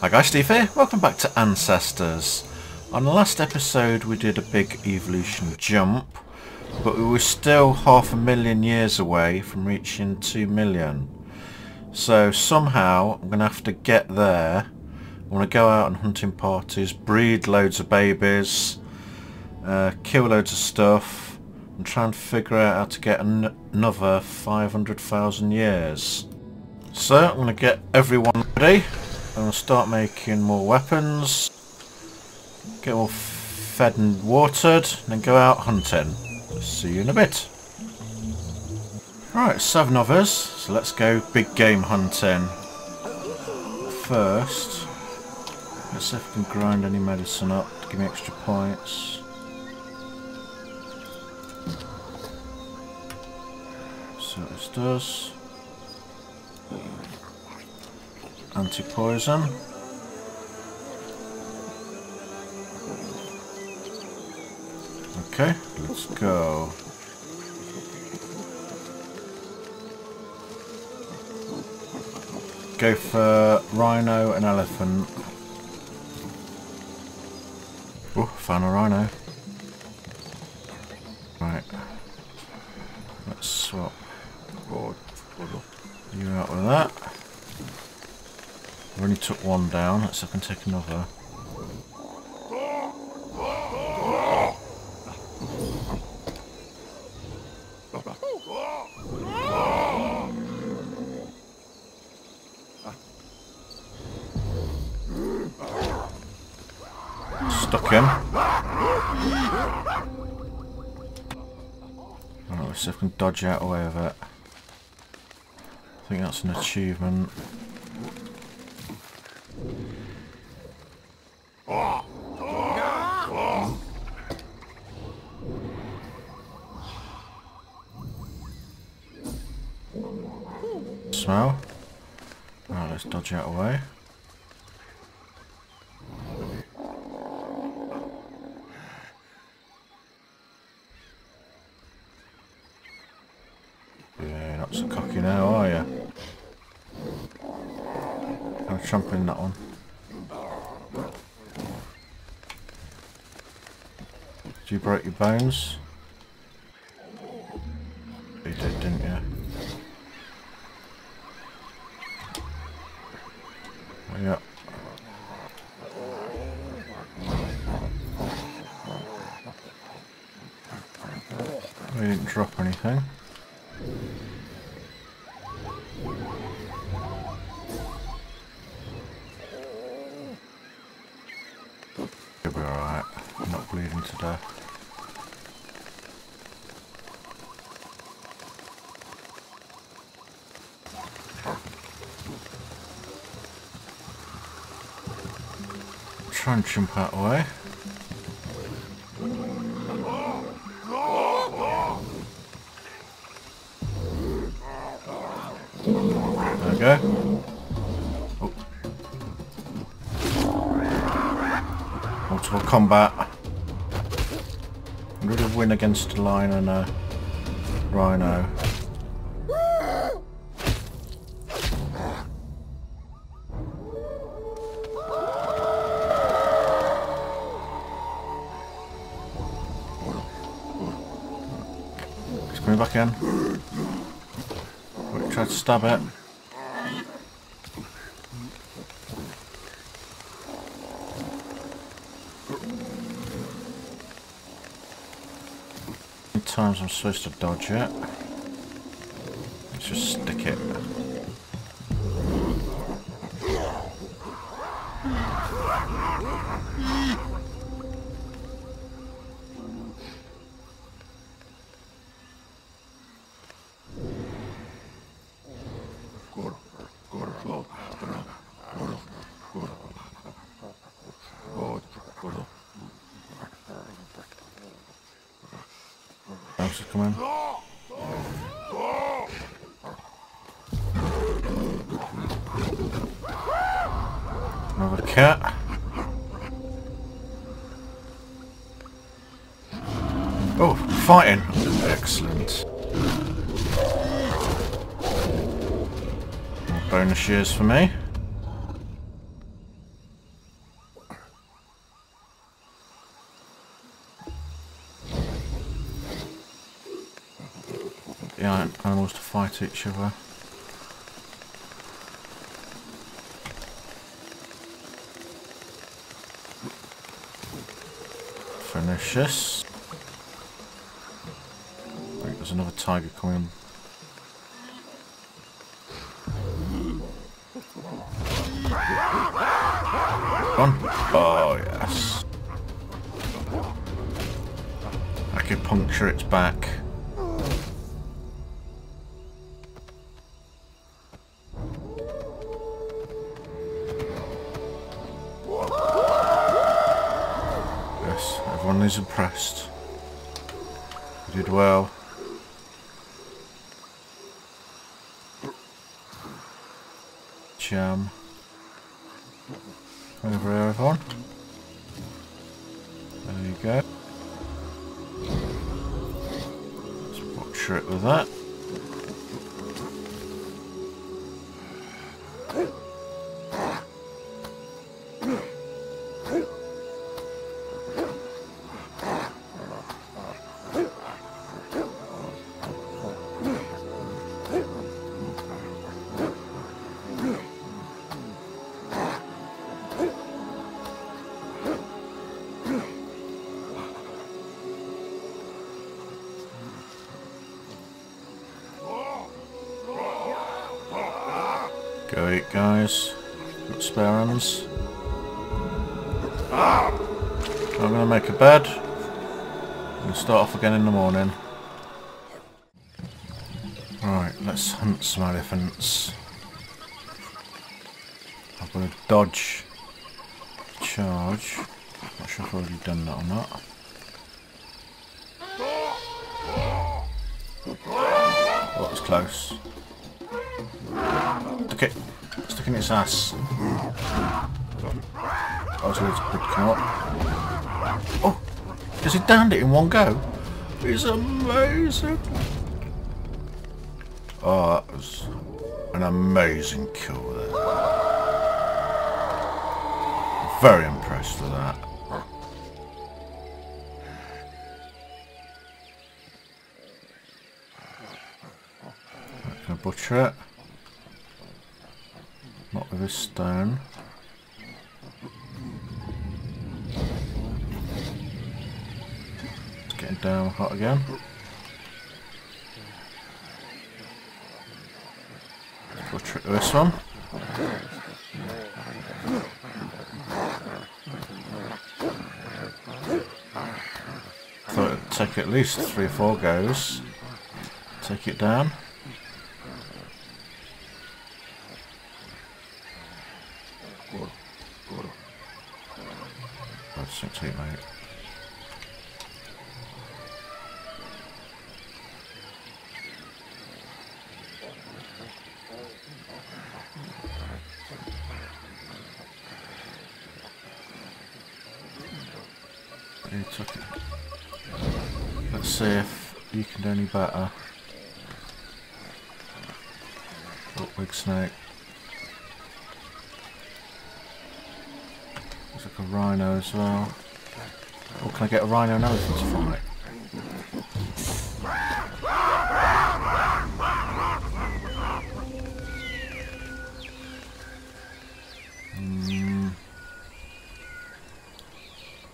Hi guys, Steve here. Welcome back to Ancestors. On the last episode we did a big evolution jump, but we were still 500,000 years away from reaching 2 million. So somehow I'm going to have to get there. I'm going to go out on hunting parties, breed loads of babies, kill loads of stuff, and try and figure out how to get another 500,000 years. So I'm going to get everyone ready. I'm going to start making more weapons, get all fed and watered, and then go out hunting. See you in a bit. Right, 7 of us, so let's go big game hunting. First, let's see if we can grind any medicine up to give me extra points. So this does. Anti-poison. Okay, let's go. Go for rhino and elephant. Oh, found a rhino. Right. Let's swap. You out with that. I only took one down, let's see if I can take another. Stuck him. Alright, let's see if I can dodge out away of it. I think that's an achievement. Smell. Alright, let's dodge out away. Yeah, not so cocky now, are you? I'm trampling that one. You broke your bones? You did, didn't you? Yeah. We didn't drop anything. You'll be alright. I'm not bleeding to death. Try and jump that way. There we go. Oh. Multiple combat. I'm going to win against a lion and a rhino. Back in. Wait, try to stab it. Sometimes I'm supposed to dodge it. Let's just stick it. Come in. Another cat. Oh, fighting! Excellent. More bonus years for me. the animals to fight each other. Pernicious. Right, there's another tiger coming. Gone. Oh yes. I could puncture its back. Impressed. We did well. Jam. Over here, everyone. There you go. Let's butcher it with that. Go eat, guys. Got spare hands. I'm gonna make a bed and start off again in the morning. Right, let's hunt some elephants. I'm gonna dodge charge. Not sure if I've already done that or not. Oh, that was close. Okay, sticking its ass. Oh, so it's good come up. Oh, because he downed it in one go. It's amazing. Oh, that was an amazing kill there. Very impressed with that. I'm gonna butcher it. Not with this stone. It's getting down hot again. Let's go trick this one. Thought it'd take at least 3 or 4 goes. Take it down. Mate. Let's see if you can do any better. Oh, big snake. Looks like a rhino as well. Or can I get a rhino and elephant to fight?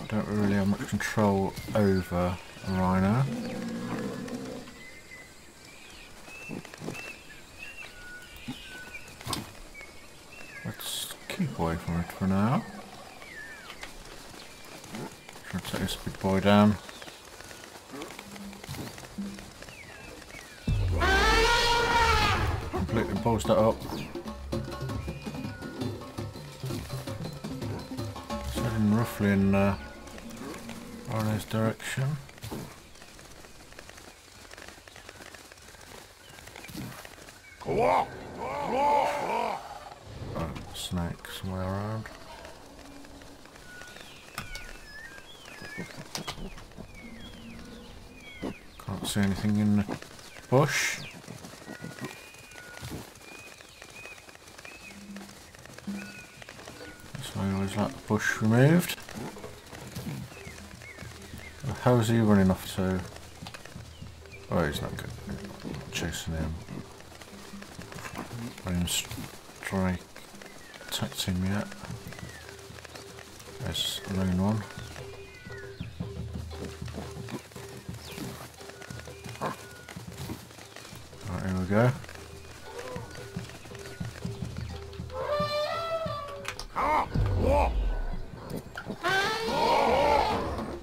I don't really have much control over a rhino. Let's keep away from it for now. Take this big boy down. Completely balls that up. It's heading roughly in Arno's direction. Oh, snake somewhere around. Can't see anything in the bush. So I always like the bush removed. How's he running off to? Oh, he's not good. chasing him. Rain Strike attacked him yet. There's the lone one. Right, here we go.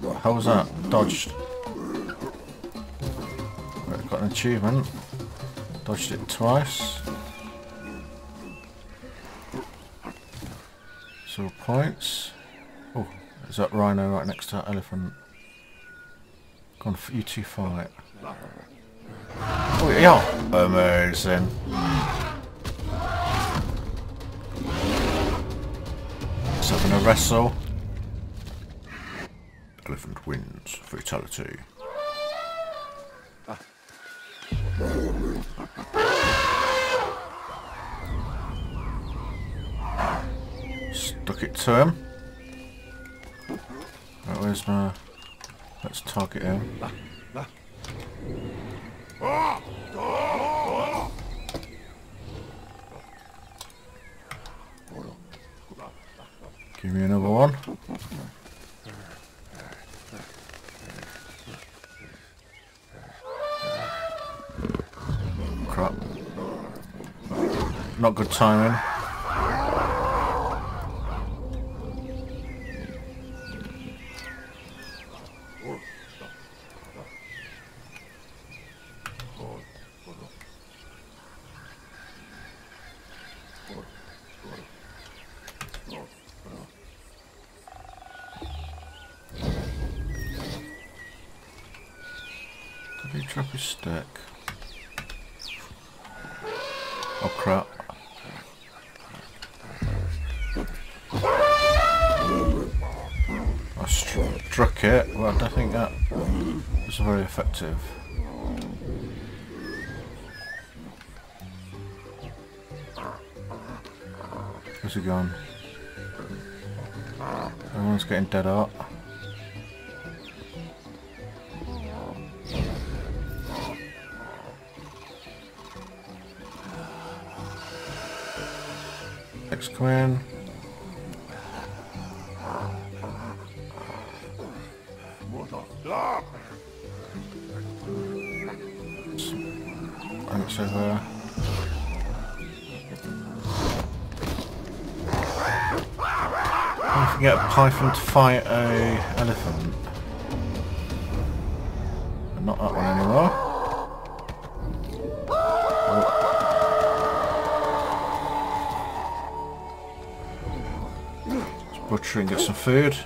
What the hell was that? Dodged. Right, got an achievement. Dodged it twice. So points. Oh, is that rhino right next to that elephant? Gone for you two fight. Oh yeah! Amazing. Just having a wrestle. Elephant wins. Fatality. Stuck it to him. Right, where's my... Let's target him. Give me another one. Crap. Not good timing. Did he drop his stick? Oh crap. I struck it, but well, I don't think that was very effective. Where's he gone? Everyone's getting dead up. Next clan. And it's over. I can get a python to fight a elephant. But not that one anymore. Let's butcher and get some food.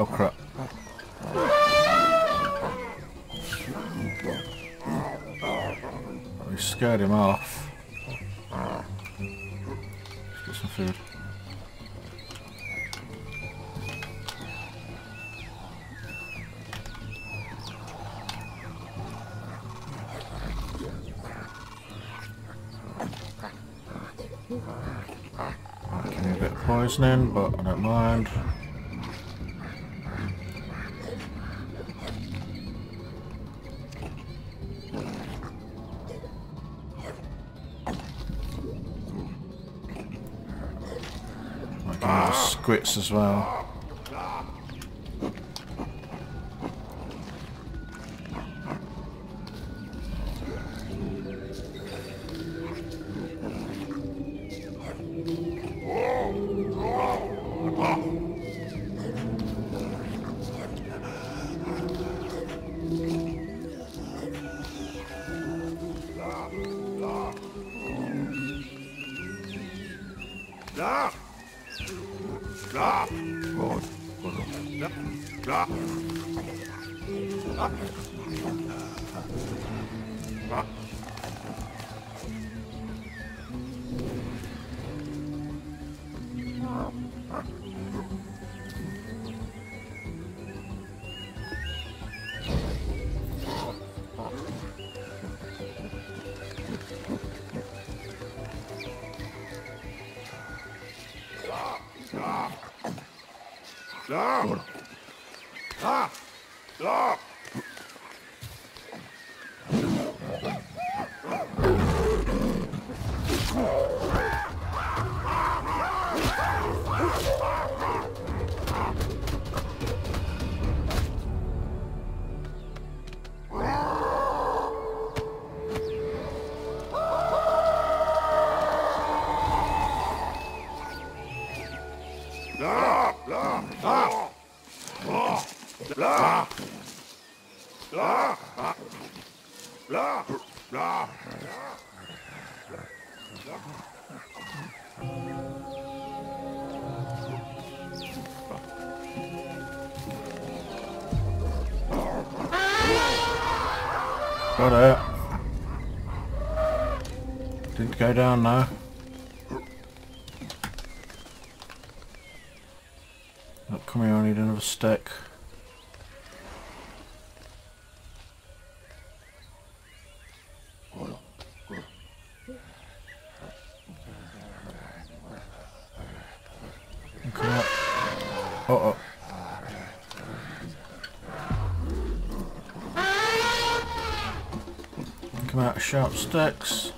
Oh crap. We scared him off. Let's get some food. I can need a bit of poisoning, but I don't mind. Squits as well. Got it. Didn't go down now. Oh, come here, I need another stick. Sharp sticks.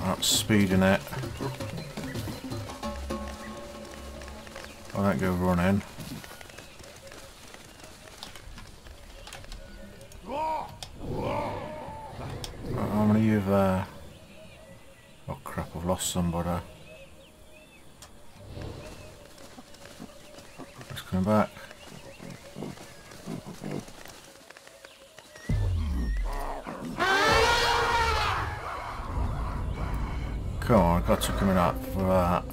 That's speeding it. I don't go running. How many of you there? Oh crap, I've lost somebody. Coming back. Come on, got to come in up for that.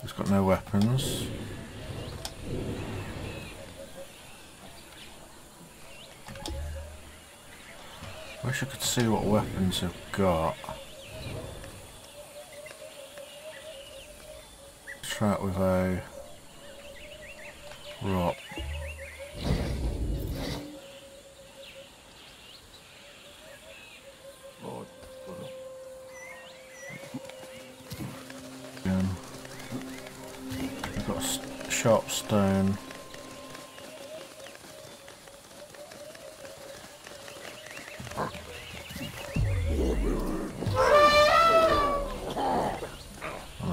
He's got no weapons. I wish I could see what weapons I've got. Let's try it with a rock. I've got a sharp stone.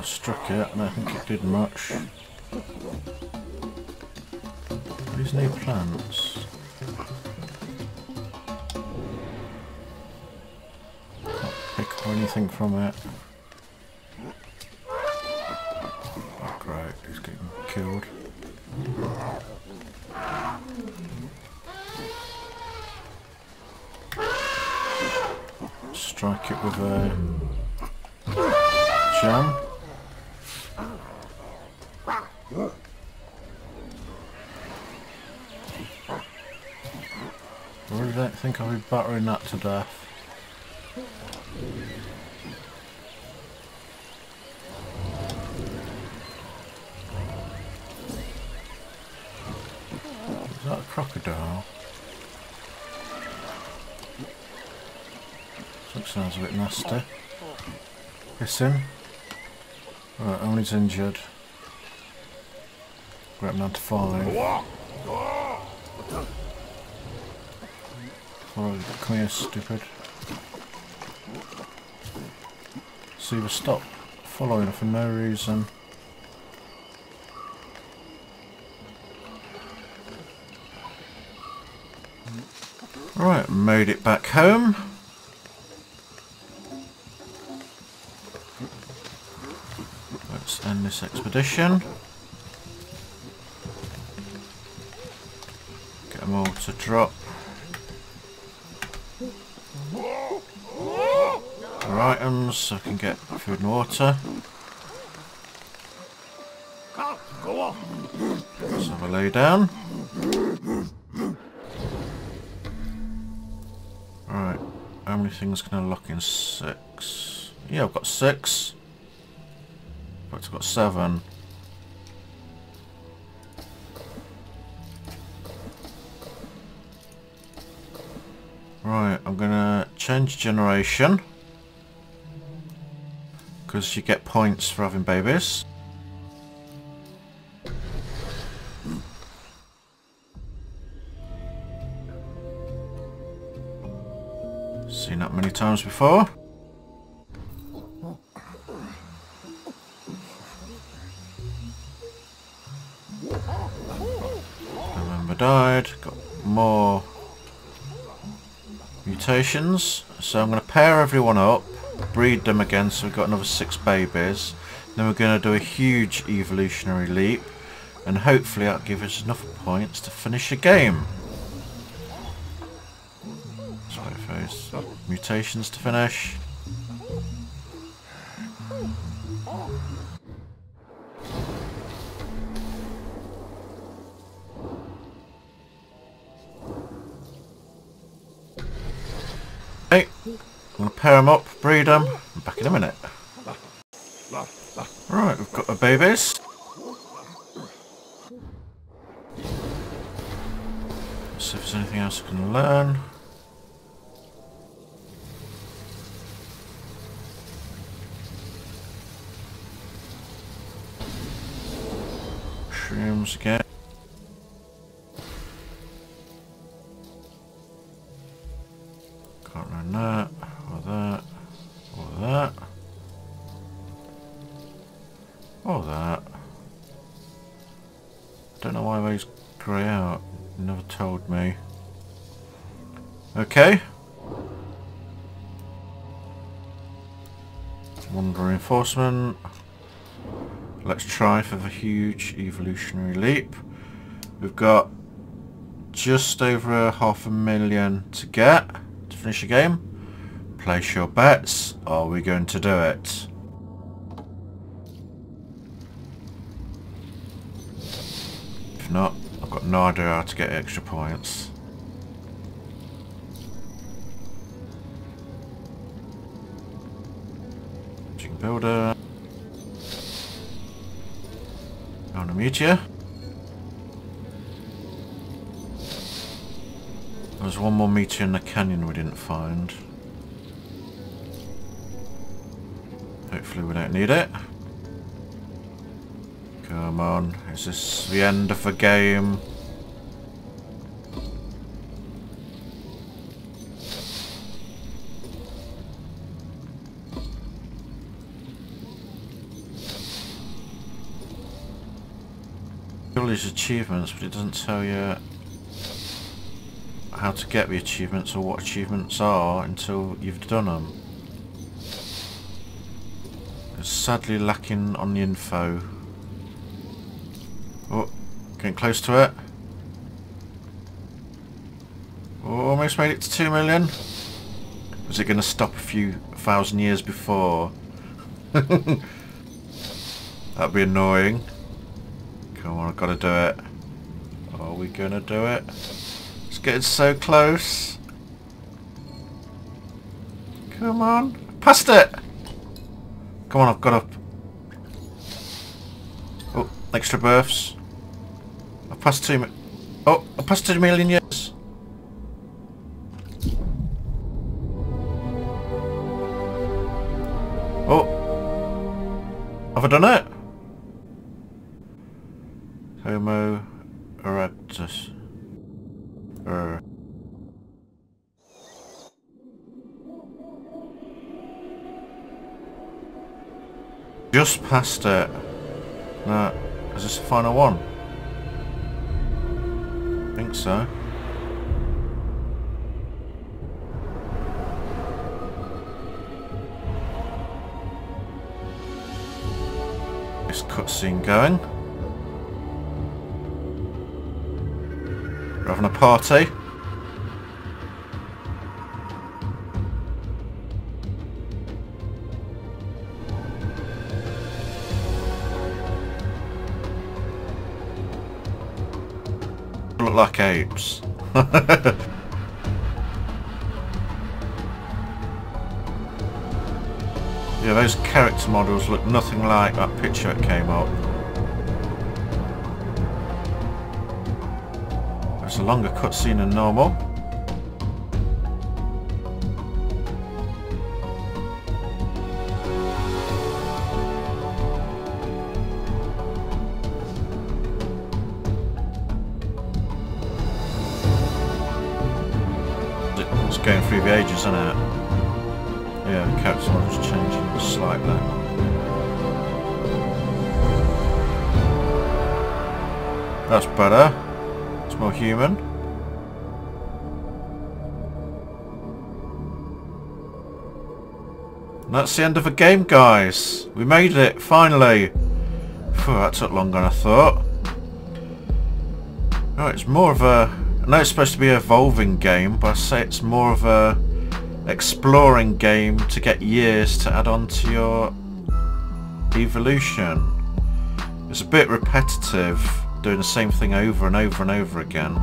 Struck it, and I think it did much. These new plants. Can't pick up anything from it. Oh, great, he's getting killed. Strike it with a jam. I think I'll be battering that to death. Is that a crocodile? That sounds a bit nasty. Piss him. Right, only's injured. Grab him down to follow. Come here, stupid. So you stop following for no reason. Right, made it back home. Let's end this expedition. Get them all to drop. Items so I can get food and water. Let's have a lay down. Alright, how many things can I lock in? 6. Yeah, I've got 6. In fact, I've got 7. Right, I'm gonna change generation, because you get points for having babies. Seen that many times before. Remember died, got more mutations, so I'm going to pair everyone up, breed them again, so we've got another 6 babies. Then we're going to do a huge evolutionary leap, and hopefully that'll give us enough points to finish a game. So those mutations to finish. I'm going to pair them up, breed them, I'm back in a minute. Right, we've got our babies. Let's see if there's anything else I can learn. Shrooms again. Okay. One reinforcement. Let's try for the huge evolutionary leap. We've got just over 500,000 to get to finish a game. Place your bets. Are we going to do it? If not, I've got no idea how to get extra points. Builder. On a meteor. There's one more meteor in the canyon we didn't find. Hopefully we don't need it. Come on, is this the end of the game? Achievements, but it doesn't tell you how to get the achievements or what achievements are until you've done them. It's sadly lacking on the info. Oh, getting close to it. Oh, almost made it to 2 million. Was it going to stop a few thousand years before? That'd be annoying. Come on, I've got to do it. Are we going to do it? It's getting so close. Come on. Past it! Come on, I've got to... Oh, extra births. I've passed 2 million... Oh, I've passed 2 million years. Oh. Have I done it? Homo erectus. Just past it. No, is this the final one? I think so. This cutscene going. We're having a party. Look like apes. Yeah, those character models look nothing like that picture that came up. That's a longer cutscene than normal. It's going through the ages, isn't it? Yeah, the character model's changing slightly. That's better. It's more human. And that's the end of the game, guys. We made it, finally. Phew, that took longer than I thought. Oh, it's more of a... I know it's supposed to be an evolving game, but I say it's more of a... exploring game to get years to add on to your evolution. It's a bit repetitive, doing the same thing over and over and over again.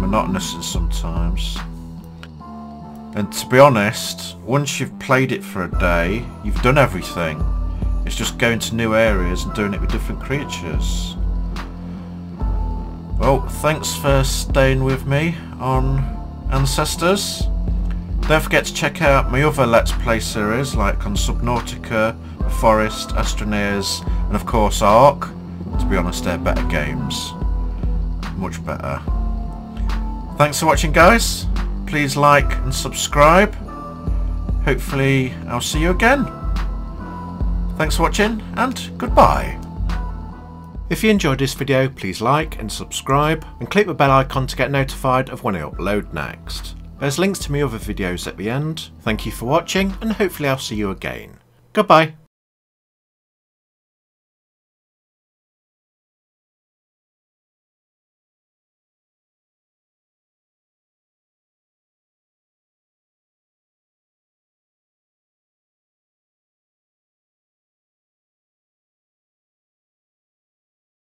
Monotonous sometimes. And to be honest, once you've played it for a day, you've done everything. It's just going to new areas and doing it with different creatures. Well, thanks for staying with me on Ancestors. Don't forget to check out my other Let's Play series, like on Subnautica, A Forest, Astroneers, and of course ARC. To be honest, they're better games. Much better. Thanks for watching, guys. Please like and subscribe. Hopefully I'll see you again. Thanks for watching, and goodbye. If you enjoyed this video, please like and subscribe, and click the bell icon to get notified of when I upload next. There's links to my other videos at the end. Thank you for watching, and hopefully I'll see you again. Goodbye.